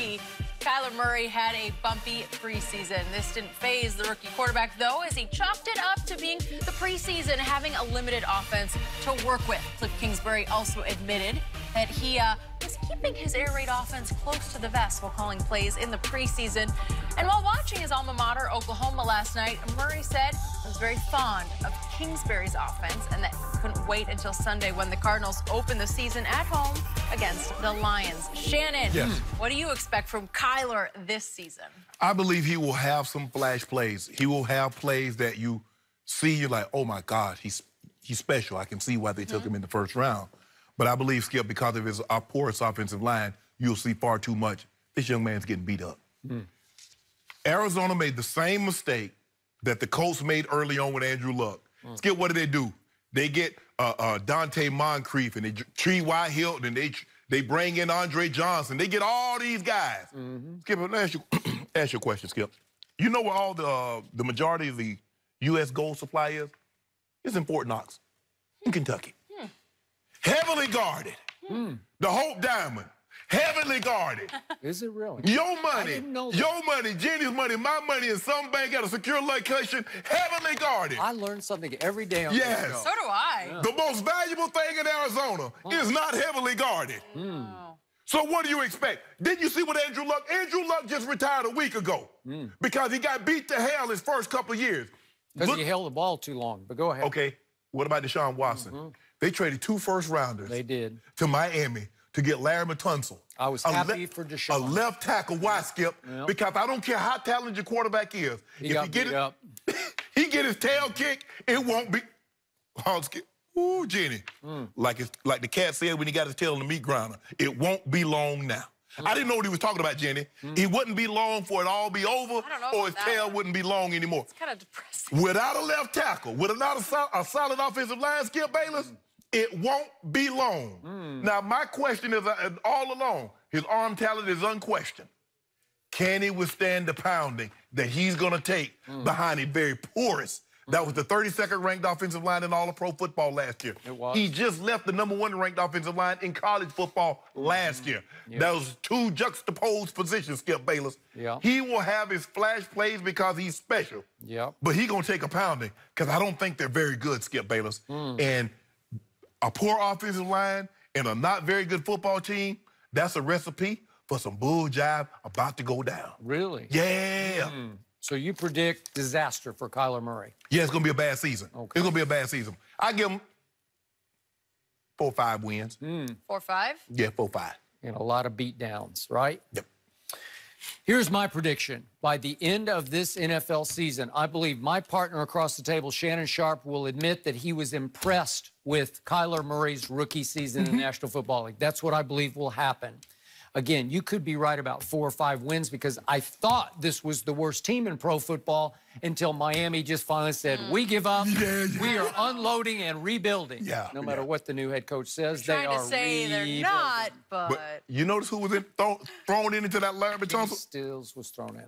rookie Kyler Murray had a bumpy preseason. This didn't faze the rookie quarterback, though, as he chopped it up to being the preseason, having a limited offense to work with. Kliff Kingsbury also admitted that he was keeping his air raid offense close to the vest while calling plays in the preseason. And while watching his alma mater, Oklahoma, last night, Murray said he was very fond of Kingsbury's offense and that he couldn't wait until Sunday when the Cardinals open the season at home against the Lions. Shannon, yes. What do you expect from Kyler this season? I believe he will have some flash plays. He will have plays that you see, you're like, oh, my God, he's special. I can see why they took him in the first round. But I believe, Skip, because of his porous offensive line, you'll see far too much. This young man's getting beat up. Arizona made the same mistake that the Colts made early on with Andrew Luck. Skip, what do? They get Dante Moncrief and they T.Y. Hilton and they bring in Andre Johnson. They get all these guys. Skip, let me ask you, ask your question, Skip. You know where all the majority of the U.S. gold supply is? It's in Fort Knox, in Kentucky. Heavily guarded. The Hope Diamond. Heavily guarded. Is it really? Your money. Your money, Jenny's money, my money, and some bank at a secure location. Heavily guarded. I learn something every day on this show. So do I. Yeah. The most valuable thing in Arizona is not heavily guarded. So what do you expect? Didn't you see what Andrew Luck? Andrew Luck just retired a week ago because he got beat to hell his first couple of years. Because he held the ball too long, but go ahead. Okay, what about Deshaun Watson? They traded 2 first-rounders. They did. To Miami to get Larry Matunsel. I was happy for Deshaun. A left tackle. Why, Skip? Because I don't care how talented your quarterback is. He get his tail kicked, it won't be. Oh, Skip. Ooh, Jenny. Like the cat said when he got his tail in the meat grinder, it won't be long now. I didn't know what he was talking about, Jenny. It wouldn't be long for it all be over, or his tail wouldn't be long anymore. It's kind of depressing. Without a left tackle, without a solid offensive line, Skip Bayless, it won't be long. Now, my question is all along, his arm talent is unquestioned. Can he withstand the pounding that he's going to take behind a very porous? That was the 32nd ranked offensive line in all of pro football last year. It was. He just left the #1 ranked offensive line in college football last year. Those two juxtaposed positions, Skip Bayless. He will have his flash plays because he's special. But he's going to take a pounding because I don't think they're very good, Skip Bayless. And a poor offensive line and a not very good football team, that's a recipe for some bull jive about to go down. Really? Yeah. So you predict disaster for Kyler Murray? Yeah, it's going to be a bad season. Okay. It's going to be a bad season. I give him 4 or 5 wins. 4 or 5? Yeah, 4 or 5. And a lot of beatdowns, right? Yep. Here's my prediction. By the end of this NFL season, I believe my partner across the table, Shannon Sharpe, will admit that he was impressed with Kyler Murray's rookie season in the National Football League. That's what I believe will happen. Again, you could be right about 4 or 5 wins because I thought this was the worst team in pro football until Miami just finally said, we give up, we are unloading and rebuilding. No matter what the new head coach says, they are rebuilding. They're not, but you notice who was thrown into that Larry Matunsel? Stills was thrown in.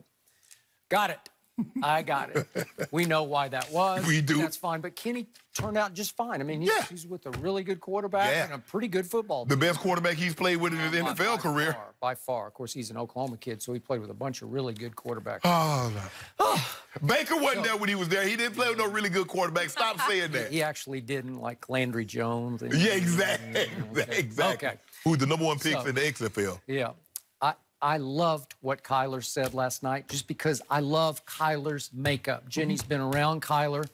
Got it. I got it. We know why that was. We do. That's fine. But Kenny turned out just fine. I mean, he's with a really good quarterback and a pretty good football team. The best quarterback he's played with in his NFL career. Far, by far. Of course, he's an Oklahoma kid, so he played with a bunch of really good quarterbacks. Oh, no. Baker wasn't there when he was there. He didn't play with no really good quarterback. Stop saying that. He actually didn't, like Landry Jones. And exactly. Okay. Who's the #1 pick in the XFL. I loved what Kyler said last night just because I love Kyler's makeup. Jenny's been around Kyler.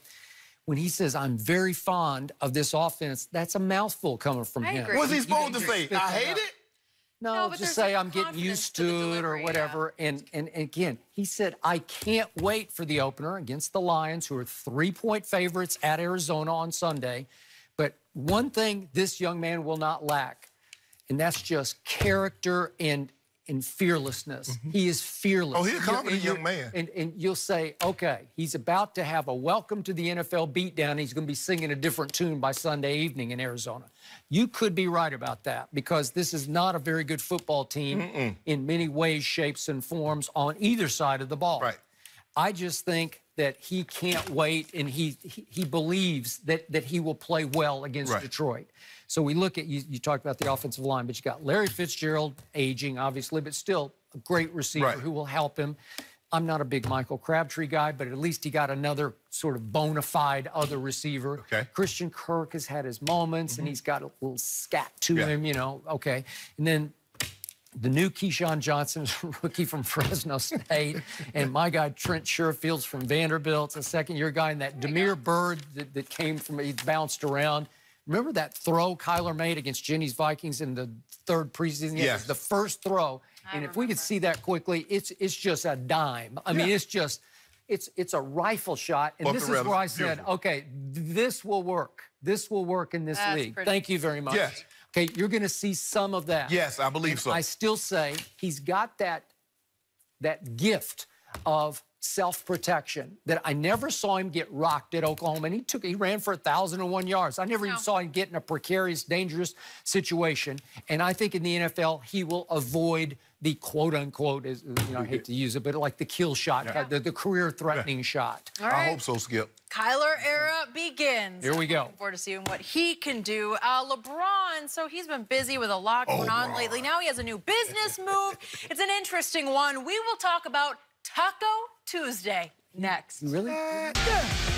When he says, I'm very fond of this offense, that's a mouthful coming from him. What's he supposed to say? I hate it? No, just say I'm getting used to it or whatever. And again, he said, I can't wait for the opener against the Lions, who are 3-point favorites at Arizona on Sunday. But one thing this young man will not lack, and that's just character and fearlessness. He is fearless. Oh, he's a confident young man. And you'll say, okay, he's about to have a welcome to the NFL beatdown. He's going to be singing a different tune by Sunday evening in Arizona. You could be right about that because this is not a very good football team in many ways, shapes, and forms on either side of the ball. I just think that he can't wait, and he believes that he will play well against Detroit. So we look at, you talked about the offensive line, but you got Larry Fitzgerald aging, obviously, but still a great receiver who will help him. I'm not a big Michael Crabtree guy, but at least he got another sort of bona fide other receiver. Okay. Christian Kirk has had his moments, and he's got a little scat to him, you know. Okay. And then the new Keyshawn Johnson, rookie from Fresno State, and my guy Trent Sherfield's from Vanderbilt, a second-year guy, and that Demir Bird that came from, he bounced around. Remember that throw Kyler made against Jenny's Vikings in the third preseason? Yes. The first throw, and if we could see that quickly, it's just a dime. I mean, it's just, it's a rifle shot, and this is where I said, okay, this will work. This will work in this league. Thank you very much. Yes. Okay, you're going to see some of that. Yes, I believe so. I still say he's got that gift of self-protection that I never saw him get rocked at Oklahoma. And he ran for 1,001 yards. I never even saw him get in a precarious, dangerous situation. And I think in the NFL, he will avoid the quote-unquote, you know, I hate to use it, but like the kill shot, the career-threatening shot. All right. I hope so, Skip. Kyler era begins. Here we go. Looking forward to seeing what he can do. LeBron, so he's been busy with a lot going on lately. Now he has a new business move. It's an interesting one. We will talk about Taco Tuesday next. Really? Yeah.